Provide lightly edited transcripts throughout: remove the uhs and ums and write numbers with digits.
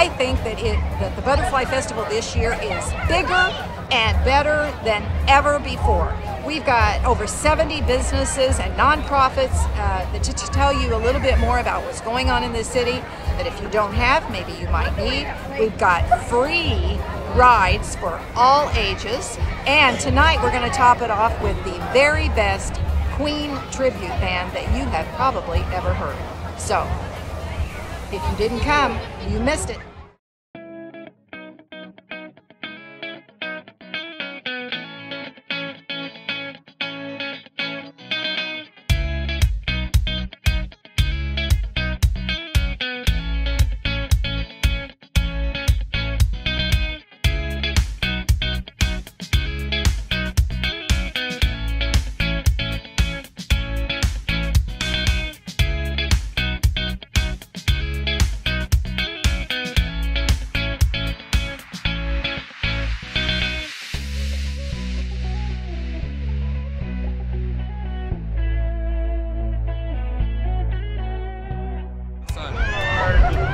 I think that the Butterfly Festival this year is bigger and better than ever before. We've got over 70 businesses and nonprofits to tell you a little bit more about what's going on in this city that if you don't have, maybe you might need. We've got free rides for all ages. And tonight we're going to top it off with the very best Queen tribute band that you have probably ever heard. So, if you didn't come, you missed it.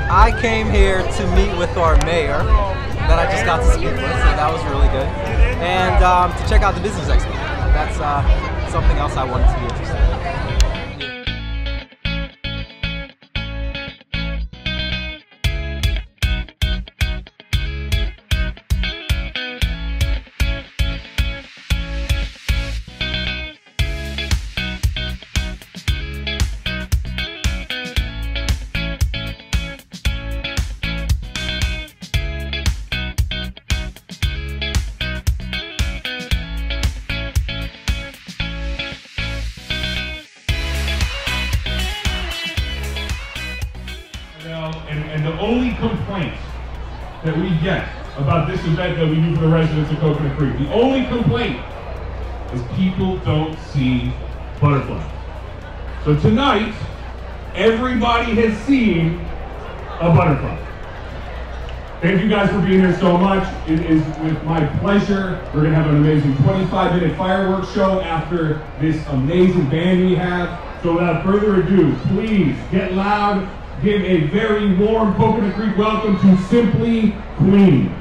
I came here to meet with our mayor that I just got to speak with, so that was really good, and to check out the business expo. That's something else I wanted to be interested in. And the only complaints that we get about this event that we do for the residents of Coconut Creek, the only complaint is people don't see butterflies. So tonight, everybody has seen a butterfly. Thank you guys for being here so much. It is with my pleasure. We're going to have an amazing 25-minute fireworks show after this amazing band we have. So without further ado, please get loud. Give a very warm Coconut Creek welcome to Simply Clean.